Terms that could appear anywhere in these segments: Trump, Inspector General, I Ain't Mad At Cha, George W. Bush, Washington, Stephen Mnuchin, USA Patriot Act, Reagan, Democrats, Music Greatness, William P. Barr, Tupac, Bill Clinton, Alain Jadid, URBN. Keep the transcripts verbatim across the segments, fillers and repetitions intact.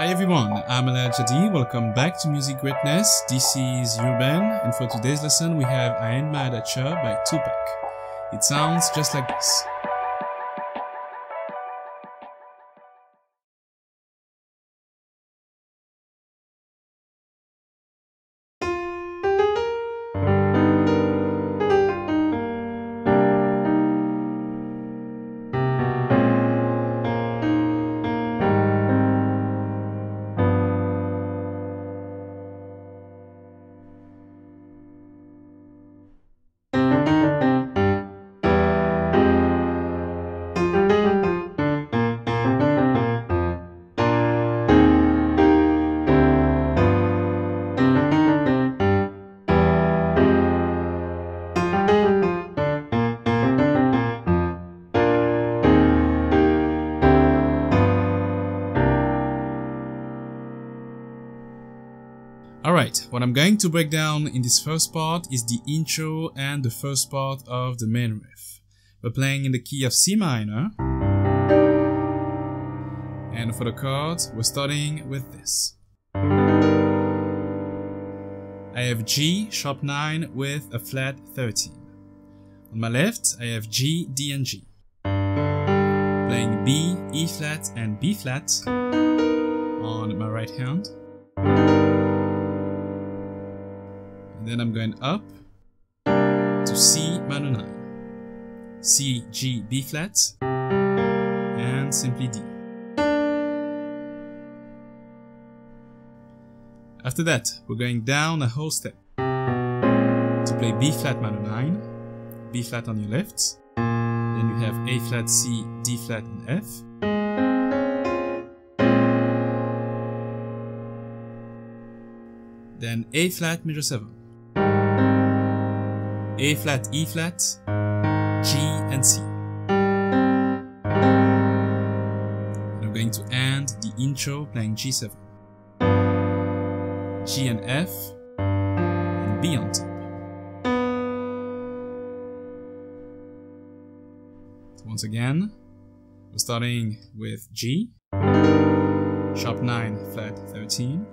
Hi everyone, I'm Alain Jadid, welcome back to Music Greatness. This is U R B N, and for today's lesson we have I Ain't Mad At Cha by Tupac. It sounds just like this. Alright, what I'm going to break down in this first part is the intro and the first part of the main riff. We're playing in the key of C minor, and for the chords, we're starting with this. I have G sharp nine with a flat thirteen. On my left, I have G, D and G. Playing B, E flat and B flat on my right hand. And then I'm going up to C minor nine, C, G, B flat, and simply D. After that, we're going down a whole step to play B flat minor nine, B flat on your left, then you have A flat, C, D flat, and F. Then A flat major seven. A flat, E flat, G and C. And I'm going to end the intro playing G seven. G and F, and B on top. So once again, we're starting with G, sharp nine, flat thirteen.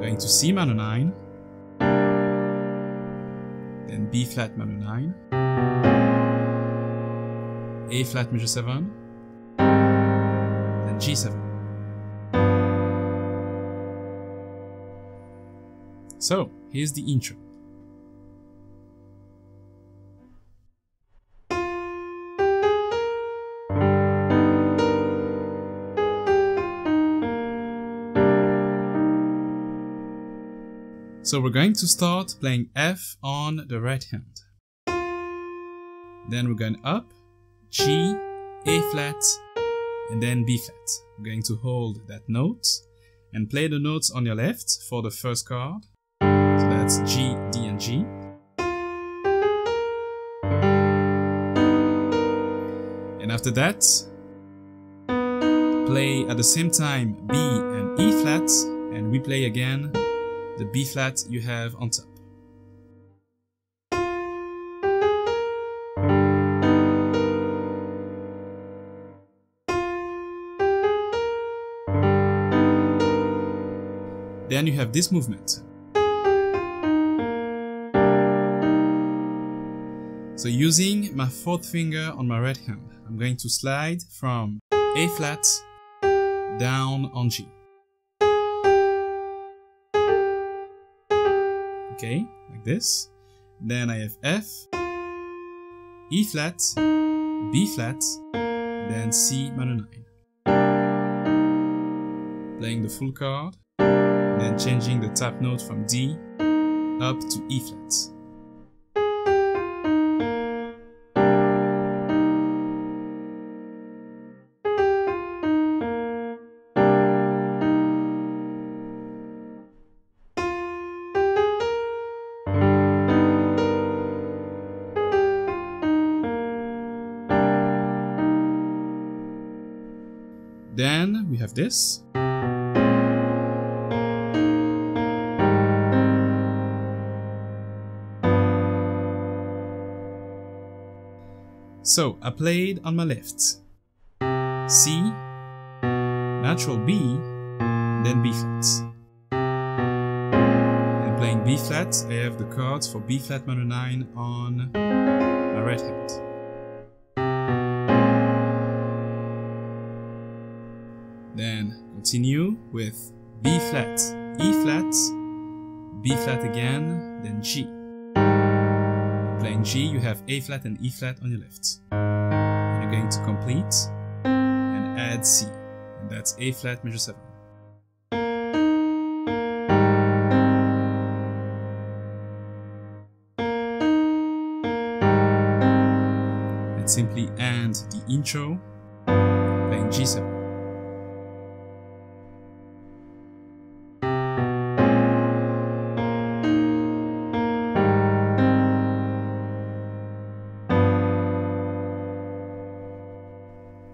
Going to C minor nine. Then B flat minor nine, A flat major seven, then G seven. So, here's the intro. So we're going to start playing F on the right hand. Then we're going up, G, A flat, and then B flat. We're going to hold that note and play the notes on your left for the first chord. So that's G, D, and G. And after that, play at the same time B and E flat, and we play again the B flat you have on top. Then you have this movement. So using my fourth finger on my right hand, I'm going to slide from A flat down on G. Okay, like this. Then I have F, E flat, B flat, then C minor nine. Playing the full chord, then changing the tap note from D up to E flat. Then we have this. So I played on my left C, natural B, then B flats. And playing B flat, I have the chords for B flat minor nine on my right hand. Then continue with B flat, E flat, B flat again, then G. And playing G, you have A flat and E flat on your left. And you're going to complete and add C. And that's A flat major seven. And simply end the intro, playing G seven.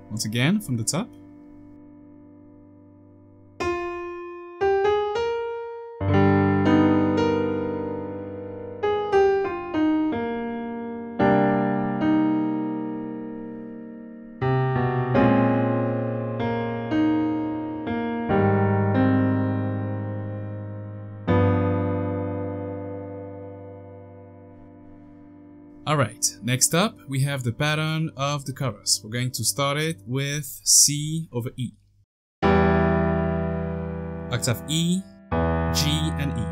Once again, from the top. Alright, next up we have the pattern of the chorus. We're going to start it with C over E. Octave E, G and E.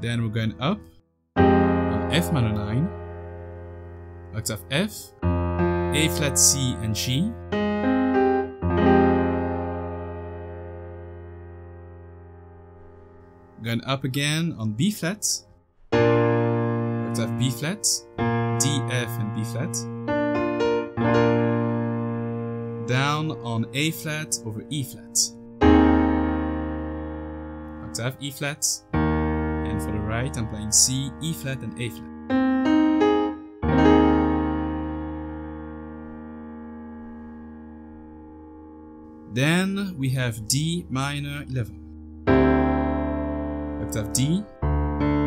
Then we're going up on F minor nine, octave F, A flat C and G. Going up again on B flat, octave B flat, D, F and B flat. Down on A flat over E flat, octave E flat, and for the right I'm playing C, E flat and A flat. Then we have D minor eleven. Octave D,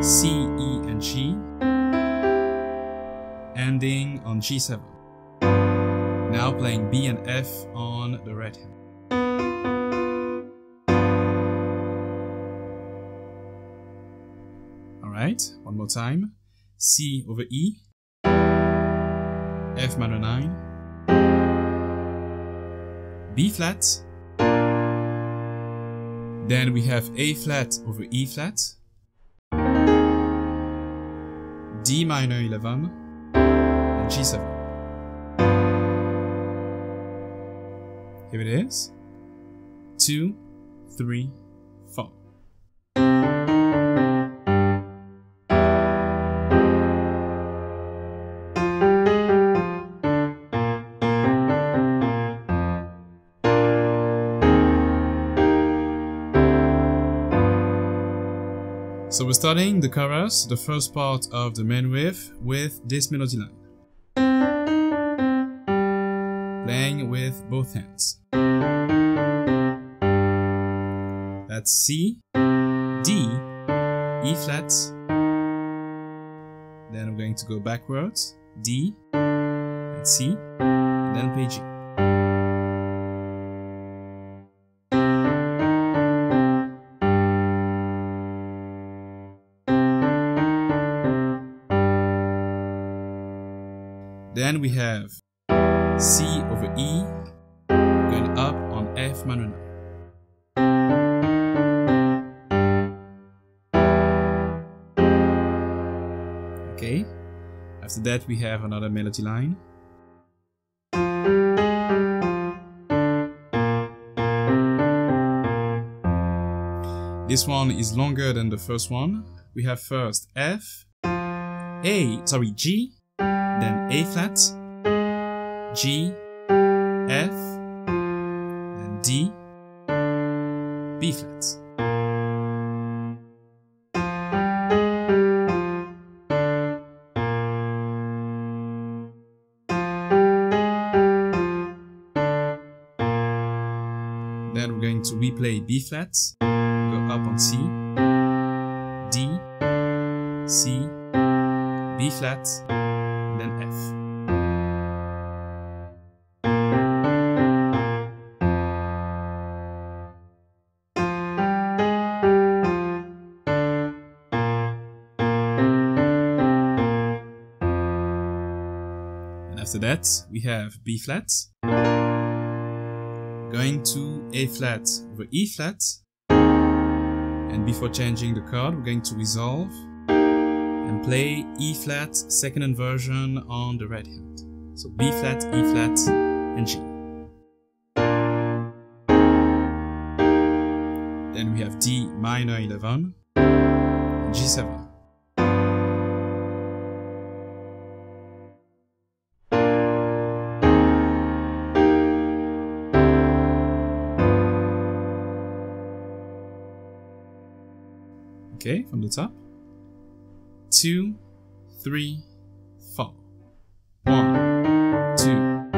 C, E and G, ending on G seven. Now playing B and F on the right hand. Alright, one more time. C over E, F minor nine, B flat. Then we have A flat over E flat, D minor eleven, and G seven. Here it is. Two, three, four. So we're starting the chorus, the first part of the main riff, with this melody line. Playing with both hands. That's C, D, E flat. Then we're going to go backwards, D, and C, and then play G. Then we have C over E, going up on F minor nine. Okay, after that we have another melody line. This one is longer than the first one. We have first F, A, sorry, G, then A flat, G, F, then D, B flat. Then we're going to replay B flat, go up on C, D, C, B flat, then F. After that, we have B flat, going to A flat over E flat, and before changing the chord, we're going to resolve and play E flat second inversion on the right hand. So B flat, E flat, and G. Then we have D minor eleven, and G seven. Okay, from the top. Two, three, four. One, two,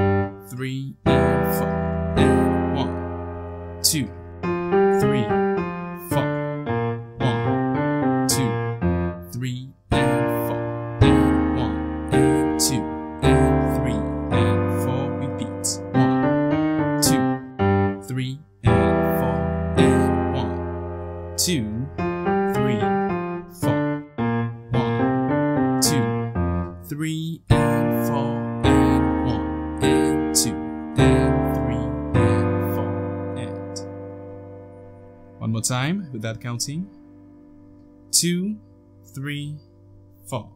three, and four. And one, two, three, four. One, two, three, and four. And one, and two, and three, and four. Repeat. One, two, three, and four. And one, two. Three, four, one, two, three, and four, and one, and two, and three, and four, and. One more time without counting. Two, three, four.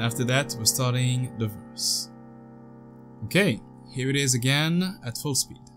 After that, we're starting the verse. Okay, here it is again at full speed.